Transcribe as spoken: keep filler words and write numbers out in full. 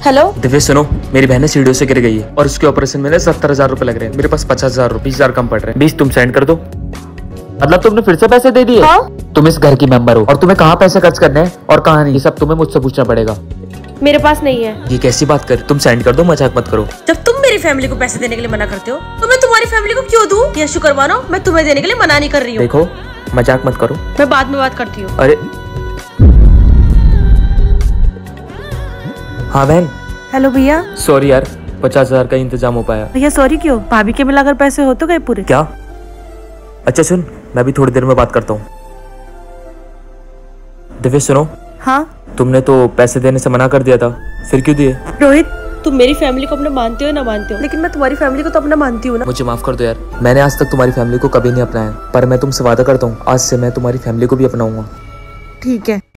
Hello Divya, सुनो, मेरी बहन सीढ़ियों से गिर गई है और उसके ऑपरेशन में सत्तर हजार रूपए लग रहे हैं। मेरे पास पचास हजार बीस हजार कम पड़ रहे हैं। बीस तुम सेंड कर दो। मतलब तुमने फिर से पैसे दे दिए? हाँ? तुम इस घर की मेंबर हो और तुम्हें कहाँ पैसे खर्च करने हैं और कहाँ नहीं, ये सब तुम्हें मुझसे पूछना पड़ेगा। मेरे पास नहीं है। ये कैसी बात कर, तुम सेंड कर दो, मजाक मत करो। जब तुम मेरी फैमिली को पैसे देने के लिए मना करते हो तो मैं तुम्हारी फैमिली को क्यों दूं? ये शुक्र मानो मैं तुम्हें देने के लिए मना नहीं कर रही हूँ। देखो मजाक मत करो, मैं बाद में बात करती हूँ। अरे हाँ बहन। हेलो भैया। सॉरी यार, पचास हजार का इंतजाम हो पाया। भैया सॉरी क्यों, भाभी के मिलाकर पैसे हो तो गए पूरे। क्या? अच्छा सुन, मैं भी थोड़ी देर में बात करता हूँ। दिव्य सुनो। हाँ? तुमने तो पैसे देने से मना कर दिया था, फिर क्यों दिए? रोहित, तुम मेरी फैमिली को अपना मानते हो ना मानते हो, लेकिन मैं तुम्हारी फैमिली को तो अपना मानती हूँ ना। मुझे माफ कर दो यार, मैंने आज तक तुम्हारी फैमिली को कभी नहीं अपनाया, पर मैं तुमसे वादा करता हूँ आज से मैं तुम्हारी फैमिली को भी अपनाऊंगा। ठीक है।